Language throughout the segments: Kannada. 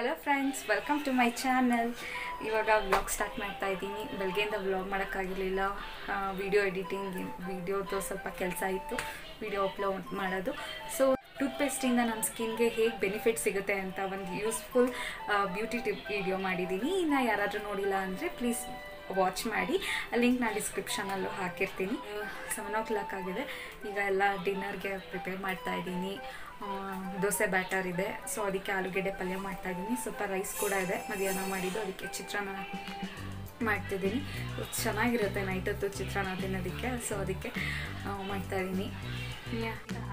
Hello friends welcome to my channel इवाग व्लॉग स्टार्ट ಮಾಡ್ತಾ ಇದ್ದೀನಿ ಬೆಳಗ್ಗೆಯಿಂದ ವ್ಲಾಗ್ ಮಾಡೋಕ್ಕಾಗಿರಲಿಲ್ಲ ವಿಡಿಯೋ ಎಡಿಟಿಂಗ್ ವಿಡಿಯೋದು ಸ್ವಲ್ಪ ಕೆಲಸ ಇತ್ತು ವಿಡಿಯೋ ಅಪ್ಲೋಡ್ ಮಾಡೋದು ಸೋ ಟೂತ್ ಪೇಸ್ಟ್ ಇಂದ ನಮ್ಮ ಸ್ಕಿನ್ ಗೆ ಹೇಗೆ ಬೆನಿಫಿಟ್ ಸಿಗುತ್ತೆ ಅಂತ ಒಂದು ಯೂಸ್ಫುಲ್ ಬ್ಯೂಟಿ ಟಿಪ್ ವಿಡಿಯೋ ಮಾಡಿದ್ದೀನಿ ಇನ್ನು ಯಾರಾದರೂ ನೋಡಿಲ್ಲ ಅಂದ್ರೆ ಪ್ಲೀಸ್ ವಾಚ್ ಮಾಡಿ ಲಿಂಕ್ ನಾನು ಡಿಸ್ಕ್ರಿಪ್ಷನ್ ಅಲ್ಲಿ ಹಾಕಿರ್ತೀನಿ 7 o'clock ಆಗಿದೆ ಈಗ ಎಲ್ಲ ಡಿನ್ನರ್ ಗೆ ಪ್ರಿಪೇರ್ ಮಾಡ್ತಾ ಇದ್ದೀನಿ दोसे बैटर है सो अदे आलूगड्डे पल्य माता स्वल्प रईस कूड़ा है मध्यान अदे चित्रानी चेना नईटू चित्रान तोदे सो अदे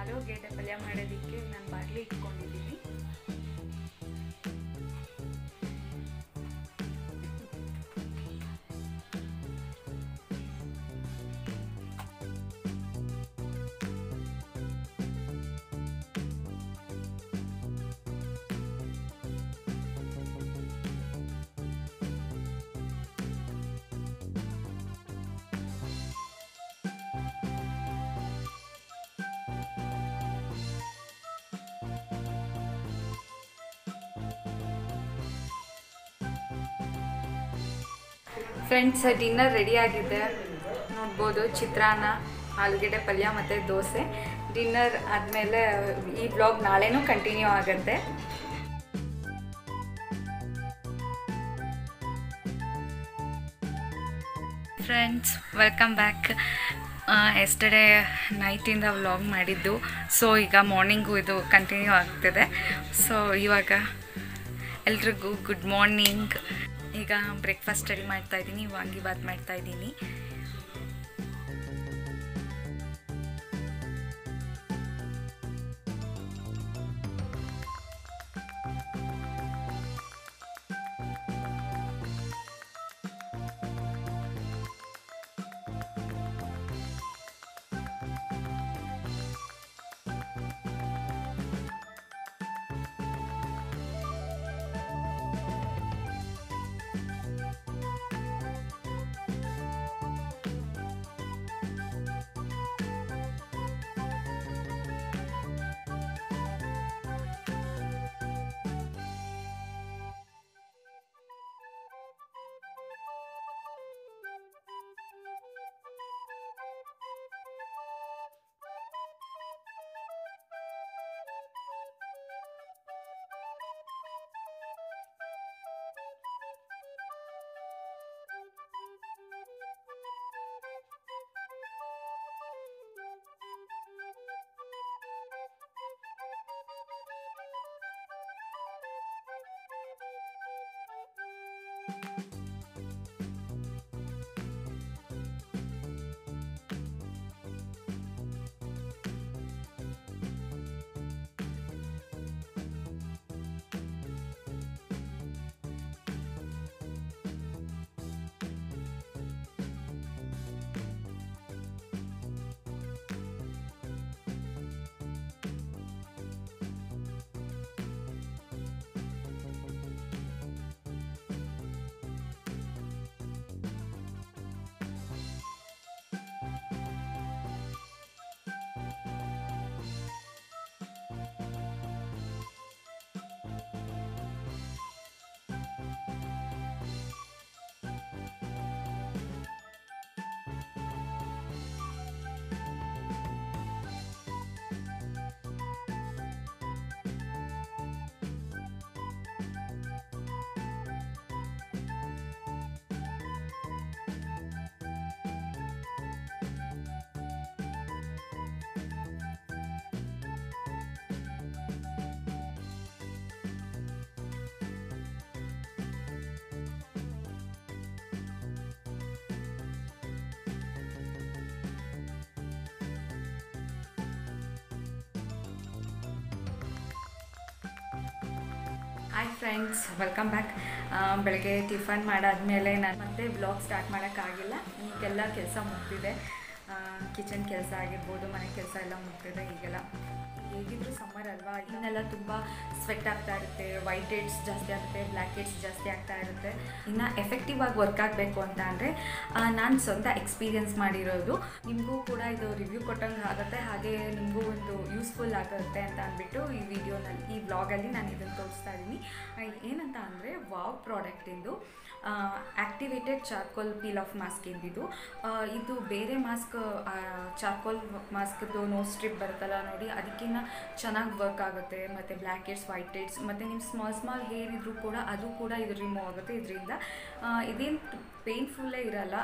आलूगड्डे पल्य ना बाटली इटकी फ्रेंड्स डिनर रेडी आगिदे नोडबहुदु चित्रान्न आलूगड्डे पल्य मत्ते दोसे डिनर आदमेले ई व्लॉग नाळेनू कंटिन्यू आगुत्ते friends welcome back yesterday night इंद व्लॉग माडिद्दु सो ईगा मॉर्निंग इदु कंटिन्यू आगुत्तिदे सो ईवाग एल्लरिगू गुड मॉर्निंग ಈಗ ಬ್ರೇಕ್ಫಾಸ್ಟ್ ರೆಡಿ ಮಾಡ್ತಾ ಇದ್ದೀನಿ ವಾಂಗಿ ಬಾತ್ ಮಾಡ್ತಾ ಇದ್ದೀನಿ हाय फ्रेंड्स वेलकम बैक ಬೆಳಗ್ಗೆ ಟಿಫನ್ ಮಾಡಾದ ಮೇಲೆ ನಾನು ಮತ್ತೆ ಬ್ಲಾಗ್ ಸ್ಟಾರ್ಟ್ ಮಾಡಕಾಗಿಲ್ಲ ಈಗೆಲ್ಲ ಕೆಲಸ ಮುಗಿದಿದೆ ಕಿಚನ್ ಕೆಲಸ ಆಗಿರ್ಬೋದು, ಮನೆ ಕೆಲಸ ಎಲ್ಲ ಮುಗ್ದಿದೆ. ಈಗೆಲ್ಲ ಹೇಗಿದ್ರು ಸಮ್ಮರ್ ಅಲ್ವಾ, ಇನ್ನೆಲ್ಲ ತುಂಬ ಸ್ವೆಟ್ ಆಗ್ತಾ ಇರುತ್ತೆ, ವೈಟ್ ಹೆಡ್ಸ್ ಜಾಸ್ತಿ ಆಗುತ್ತೆ, ಬ್ಲ್ಯಾಕ್ ಹೆಡ್ಸ್ ಜಾಸ್ತಿ ಆಗ್ತಾ ಇರುತ್ತೆ. ಇನ್ನು ಎಫೆಕ್ಟಿವ್ ಆಗಿ ವರ್ಕ್ ಆಗಬೇಕು ಅಂತ ಅಂದರೆ ನಾನು ಸ್ವಂತ ಎಕ್ಸ್ಪೀರಿಯೆನ್ಸ್ ಮಾಡಿರೋದು, ನಿಮಗೂ ಕೂಡ ಇದು ರಿವ್ಯೂ ಕೊಟ್ಟಂಗೆ ಆಗುತ್ತೆ, ಹಾಗೆ ನಿಮಗೂ ಒಂದು ಯೂಸ್ಫುಲ್ ಆಗುತ್ತೆ ಅಂತ ಅಂದ್ಬಿಟ್ಟು ಈ ವಿಡಿಯೋನಲ್ಲಿ ಈ ಬ್ಲಾಗಲ್ಲಿ ನಾನು ಇದನ್ನು ತೋರಿಸ್ತಾ ಇದ್ದೀನಿ. ಏನಂತ ಅಂದರೆ ವಾವ್ ಪ್ರಾಡಕ್ಟಿಂದು activated charcoal peel off mask ಇಂದಿದ್ದು. ಇದು ಬೇರೆ ಮಾಸ್ಕ್ ಚಾರ್ಕೋಲ್ ಮಾಸ್ಕ್ದು ನೋ ಸ್ಟ್ರಿಪ್ ಬರುತ್ತಲ್ಲ ನೋಡಿ, ಅದಕ್ಕಿಂತ ಚೆನ್ನಾಗಿ ವರ್ಕ್ ಆಗುತ್ತೆ. ಮತ್ತು ಬ್ಲ್ಯಾಕ್ ಹೆಡ್ಸ್, ವೈಟ್ ಹೆಡ್ಸ್ ಮತ್ತು ನಿಮ್ಮ ಸ್ಮಾಲ್ ಹೇರ್ ಇದ್ರೂ ಕೂಡ ಅದು ಕೂಡ ಇದು ರಿಮೂವ್ ಆಗುತ್ತೆ. ಇದರಿಂದ ಇದೇನು ಪೇಯ್ನ್ಫುಲ್ಲೇ ಇರಲ್ಲ,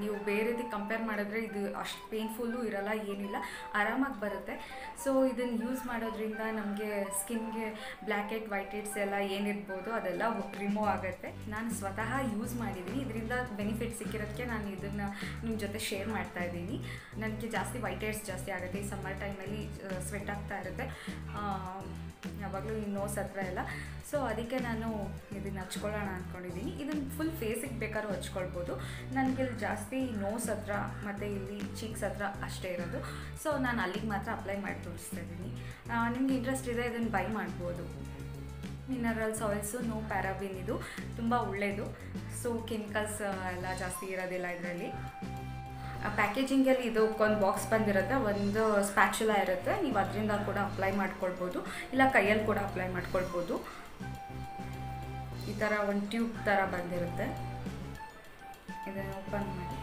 ನೀವು ಬೇರೆದಕ್ಕೆ ಕಂಪೇರ್ ಮಾಡಿದ್ರೆ ಇದು ಅಷ್ಟು ಪೇಯ್ನ್ಫುಲ್ಲು ಇರಲ್ಲ, ಏನಿಲ್ಲ, ಆರಾಮಾಗಿ ಬರುತ್ತೆ. ಸೊ ಇದನ್ನು ಯೂಸ್ ಮಾಡೋದ್ರಿಂದ ನಮಗೆ ಸ್ಕಿನ್ಗೆ ಬ್ಲ್ಯಾಕ್ ಹೆಡ್, ವೈಟ್ ಹೆಡ್ಸ್ ಎಲ್ಲ ಏನಿರ್ಬೋದು ಅದೆಲ್ಲ ರಿಮೂವ್ ಆಗುತ್ತೆ. ನಾನು ಸ್ವತಃ ಯೂಸ್ ಮಾಡಿದ್ದೀನಿ, ಇದರಿಂದ ಬೆನಿಫಿಟ್ ಸಿಕ್ಕಿರೋದಕ್ಕೆ ನಾನು ಇದನ್ನು ನಿಮ್ಮ ಜೊತೆ ಶೇರ್ ಮಾಡ್ತಾ ಇದ್ದೀನಿ. ನನಗೆ ಜಾಸ್ತಿ ವೈಟ್ ಹೆಡ್ಸ್ ಜಾಸ್ತಿ ಆಗುತ್ತೆ ಈ ಸಮ್ಮರ್ ಟೈಮಲ್ಲಿ, ಸ್ವೆಟ್ ಆಗ್ತಾ ಇರುತ್ತೆ ಯಾವಾಗಲೂ ನೋಸ್ ಹತ್ರ ಎಲ್ಲ. ಸೊ ಅದಕ್ಕೆ ನಾನು ಇದನ್ನು ಹಚ್ಕೊಳ್ಳೋಣ ಅಂದ್ಕೊಂಡಿದ್ದೀನಿ. ಇದನ್ನು ಫುಲ್ ಫೇಸಿಗೆ ಬೇಕಾದ್ರೂ ಹಚ್ಕೊಳ್ಬೋದು. ನನಗೆ ಜಾಸ್ತಿ ನೋಸ್ ಹತ್ರ ಮತ್ತು ಇಲ್ಲಿ ಚೀಕ್ಸ್ ಹತ್ರ ಅಷ್ಟೇ ಇರೋದು, ಸೊ ನಾನು ಅಲ್ಲಿಗೆ ಮಾತ್ರ ಅಪ್ಲೈ ಮಾಡಿ ತೋರಿಸ್ತಾ ಇದ್ದೀನಿ. ನಿಮಗೆ ಇಂಟ್ರೆಸ್ಟ್ ಇದೆ ಇದನ್ನು ಬೈ ಮಾಡ್ಬೋದು. ಮಿನರಲ್ ಸಾಯಿಲ್ಸು, ನೋ ಪ್ಯಾರಾಬಿನ್, ಇದು ತುಂಬ ಒಳ್ಳೆಯದು. ಸೊ ಕೆಮಿಕಲ್ಸ್ ಎಲ್ಲ ಜಾಸ್ತಿ ಇರೋದಿಲ್ಲ ಇದರಲ್ಲಿ. ಪ್ಯಾಕೇಜಿಂಗಲ್ಲಿ ಇದಕ್ಕೊಂದು ಬಾಕ್ಸ್ ಬಂದಿರುತ್ತೆ, ಒಂದು ಸ್ಪ್ಯಾಚುಲಾ ಇರುತ್ತೆ, ನೀವು ಅದರಿಂದ ಕೂಡ ಅಪ್ಲೈ ಮಾಡ್ಕೊಳ್ಬೋದು, ಇಲ್ಲ ಕೈಯಲ್ಲಿ ಕೂಡ ಅಪ್ಲೈ ಮಾಡ್ಕೊಳ್ಬೋದು. ಈ ಥರ ಒಂದು ಟ್ಯೂಬ್ ಥರ ಬಂದಿರುತ್ತೆ, ಇದನ್ನು ಓಪನ್ ಮಾಡಿ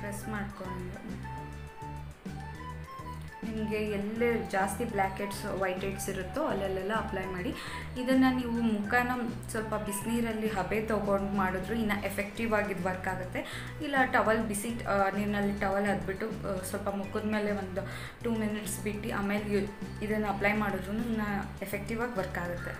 ಪ್ರೆಸ್ ಮಾಡಿಕೊಂಡು ನಿಮಗೆ ಎಲ್ಲೇ ಜಾಸ್ತಿ ಬ್ಲ್ಯಾಕ್ ಹೆಡ್ಸ್, ವೈಟ್ ಹೆಡ್ಸ್ ಇರುತ್ತೋ ಅಲ್ಲೆಲ್ಲ ಅಪ್ಲೈ ಮಾಡಿ. ಇದನ್ನು ನೀವು ಮುಖನ ಸ್ವಲ್ಪ ಬಿಸಿನೀರಲ್ಲಿ ಹಬೆ ತೊಗೊಂಡು ಮಾಡಿದ್ರು ಇನ್ನು ಎಫೆಕ್ಟಿವ್ ಆಗಿದ್ದು ವರ್ಕ್ ಆಗುತ್ತೆ. ಇಲ್ಲ ಟವಲ್, ಬಿಸಿ ನೀರಿನಲ್ಲಿ ಟವಲ್ ಹದ್ಬಿಟ್ಟು ಸ್ವಲ್ಪ ಮುಖದ ಮೇಲೆ ಒಂದು 2 ಮಿನಿಟ್ಸ್ ಬಿಟ್ಟು ಆಮೇಲೆ ಇದನ್ನು ಅಪ್ಲೈ ಮಾಡಿದ್ರು ಇನ್ನು ಎಫೆಕ್ಟಿವ್ ಆಗಿ ವರ್ಕ್ ಆಗುತ್ತೆ.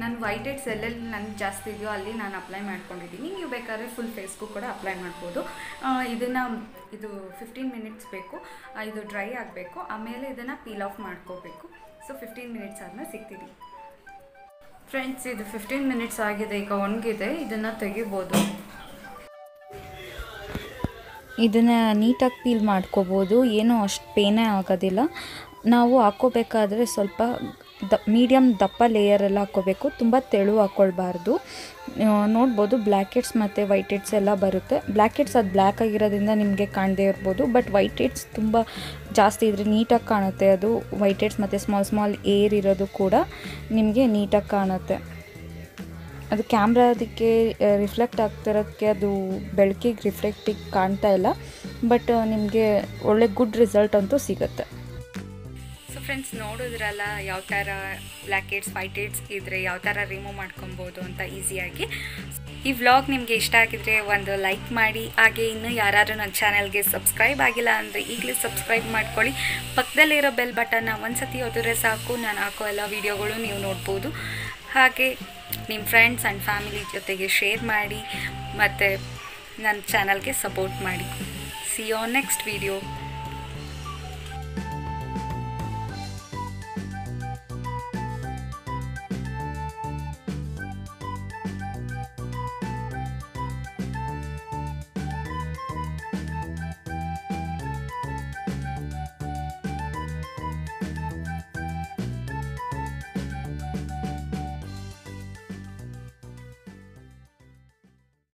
ನಾನು ವೈಟ್ ಹೆಡ್ಸ್ ಎಲ್ಲೆಲ್ಲಿ ನನಗೆ ಜಾಸ್ತಿ ಇದೆಯೋ ಅಲ್ಲಿ ನಾನು ಅಪ್ಲೈ ಮಾಡ್ಕೊಂಡಿದ್ದೀನಿ. ನೀವು ಬೇಕಾದ್ರೆ ಫುಲ್ ಫೇಸ್ಗೂ ಕೂಡ ಅಪ್ಲೈ ಮಾಡ್ಬೋದು. ಇದು 15 ಮಿನಿಟ್ಸ್ ಬೇಕು, ಇದು ಡ್ರೈ ಆಗಬೇಕು, ಆಮೇಲೆ ಇದನ್ನು ಪೀಲ್ ಆಫ್ ಮಾಡ್ಕೋಬೇಕು. ಸೊ 15 ಮಿನಿಟ್ಸ್ ಆದಮೇಲೆ ಸಿಗ್ತೀವಿ ಫ್ರೆಂಡ್ಸ್. ಇದು 15 ಮಿನಿಟ್ಸ್ ಆಗಿದೆ, ಈಗ ಒಣಗಿದೆ, ಇದನ್ನು ತೆಗಿಬೋದು. ಇದನ್ನು ನೀಟಾಗಿ ಪೀಲ್ ಮಾಡ್ಕೋಬೋದು, ಏನೂ ಅಷ್ಟು ಪೇನೇ ಆಗೋದಿಲ್ಲ. ನಾವು ಹಾಕ್ಕೋಬೇಕಾದ್ರೆ ಸ್ವಲ್ಪ ಮೀಡಿಯಮ್ ದಪ್ಪ ಲೇಯರೆಲ್ಲ ಹಾಕ್ಕೋಬೇಕು, ತುಂಬ ತೆಳು ಹಾಕ್ಕೊಳ್ಬಾರ್ದು. ನೋಡ್ಬೋದು ಬ್ಲ್ಯಾಕ್ ಹೆಡ್ಸ್ ಮತ್ತು ವೈಟ್ ಹೆಡ್ಸ್ ಎಲ್ಲ ಬರುತ್ತೆ. ಬ್ಲ್ಯಾಕ್ ಹೆಡ್ಸ್ ಅದು ಬ್ಲ್ಯಾಕ್ ಆಗಿರೋದ್ರಿಂದ ನಿಮಗೆ ಕಾಣದೇ ಇರ್ಬೋದು, ಬಟ್ ವೈಟ್ ಹೆಡ್ಸ್ ತುಂಬ ಜಾಸ್ತಿ ಇದ್ದರೆ ನೀಟಾಗಿ ಕಾಣುತ್ತೆ. ಅದು ವೈಟ್ ಹೆಡ್ಸ್ ಮತ್ತು ಸ್ಮಾಲ್ ಏರ್ ಇರೋದು ಕೂಡ ನಿಮಗೆ ನೀಟಾಗಿ ಕಾಣುತ್ತೆ. ಅದು ಕ್ಯಾಮ್ರಾದಕ್ಕೆ ರಿಫ್ಲೆಕ್ಟ್ ಆಗ್ತಿರೋದಕ್ಕೆ ಅದು ಬೆಳಕಿಗೆ ರಿಫ್ಲೆಕ್ಟಿಗೆ ಕಾಣ್ತಾ ಇಲ್ಲ, ಬಟ್ ನಿಮಗೆ ಒಳ್ಳೆ ಗುಡ್ ರಿಸಲ್ಟ್ ಅಂತೂ ಸಿಗುತ್ತೆ. ಫ್ರೆಂಡ್ಸ್ ನೋಡಿದ್ರಲ್ಲ ಯಾವ ಥರ ಬ್ಲ್ಯಾಕ್ ಹೆಡ್ಸ್, ವೈಟ್ ಹೆಡ್ಸ್ ಇದ್ದರೆ ಯಾವ ಥರ ರಿಮೂವ್ ಮಾಡ್ಕೊಬೋದು ಅಂತ ಈಸಿಯಾಗಿ. ಈ ವ್ಲಾಗ್ ನಿಮಗೆ ಇಷ್ಟ ಆಗಿದ್ರೆ ಒಂದು ಲೈಕ್ ಮಾಡಿ, ಹಾಗೆ ಇನ್ನೂ ಯಾರಾದರೂ ನನ್ನ ಚಾನಲ್ಗೆ ಸಬ್ಸ್ಕ್ರೈಬ್ ಆಗಿಲ್ಲ ಅಂದರೆ ಈಗಲೇ ಸಬ್ಸ್ಕ್ರೈಬ್ ಮಾಡ್ಕೊಳ್ಳಿ. ಪಕ್ಕದಲ್ಲಿರೋ ಬೆಲ್ ಬಟನ್ನ ಒಂದು ಸತಿ ಒತ್ತಿದ್ರೆ ಸಾಕು, ನಾನು ಹಾಕೋ ಎಲ್ಲ ವೀಡಿಯೋಗಳು ನೀವು ನೋಡ್ಬೋದು. ಹಾಗೆ ನಿಮ್ಮ ಫ್ರೆಂಡ್ಸ್ ಆ್ಯಂಡ್ ಫ್ಯಾಮಿಲಿ ಜೊತೆಗೆ ಶೇರ್ ಮಾಡಿ ಮತ್ತು ನನ್ನ ಚಾನಲ್ಗೆ ಸಪೋರ್ಟ್ ಮಾಡಿ. See you on next video.